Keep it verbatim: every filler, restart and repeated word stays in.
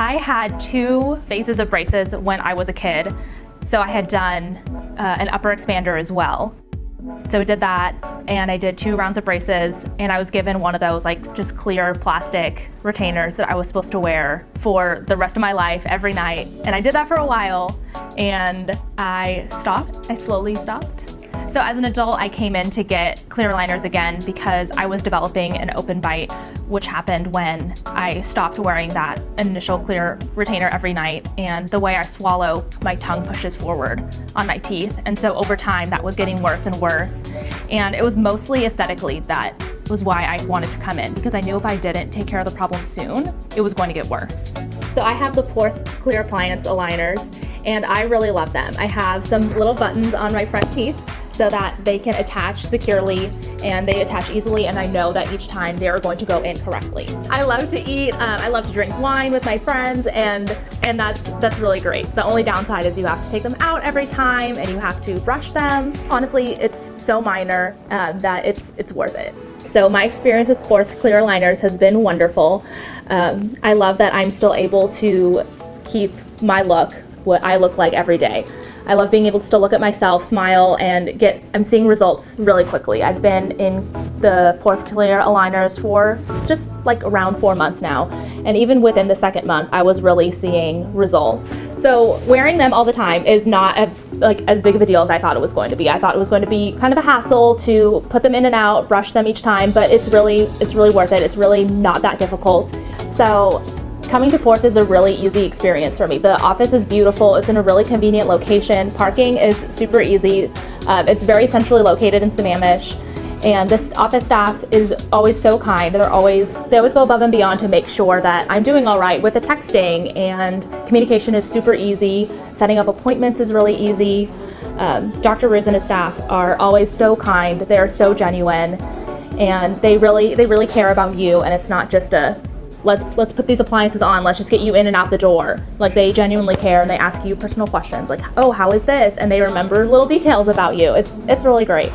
I had two phases of braces when I was a kid, so I had done uh, an upper expander as well. So I did that, and I did two rounds of braces, and I was given one of those like just clear plastic retainers that I was supposed to wear for the rest of my life every night. And I did that for a while, and I stopped. I slowly stopped. So as an adult, I came in to get clear liners again because I was developing an open bite, which happened when I stopped wearing that initial clear retainer every night. And the way I swallow, my tongue pushes forward on my teeth. And so over time, that was getting worse and worse. And it was mostly aesthetically that was why I wanted to come in, because I knew if I didn't take care of the problem soon, it was going to get worse. So I have the Porth Clear Appliance aligners, and I really love them. I have some little buttons on my front teeth so that they can attach securely, and they attach easily, and I know that each time they are going to go in correctly. I love to eat, um, I love to drink wine with my friends, and, and that's, that's really great. The only downside is you have to take them out every time and you have to brush them. Honestly, it's so minor uh, that it's, it's worth it. So my experience with Porth Clear Liners has been wonderful. Um, I love that I'm still able to keep my look, what I look like every day. I love being able to still look at myself, smile, and get, I'm seeing results really quickly. I've been in the Porth Clear aligners for just like around four months now. And even within the second month, I was really seeing results. So wearing them all the time is not a, like as big of a deal as I thought it was going to be. I thought it was going to be kind of a hassle to put them in and out, brush them each time, but it's really, it's really worth it. It's really not that difficult. So coming to Porth is a really easy experience for me. The office is beautiful. It's in a really convenient location. Parking is super easy. Um, it's very centrally located in Sammamish. And this office staff is always so kind. They're always, they always go above and beyond to make sure that I'm doing all right with the texting, and communication is super easy. Setting up appointments is really easy. Um, Doctor Ruiz and his staff are always so kind. They are so genuine, and they really, they really care about you, and it's not just a Let's, let's put these appliances on, let's just get you in and out the door. Like, they genuinely care, and they ask you personal questions like, oh, how is this? And they remember little details about you. It's, it's really great.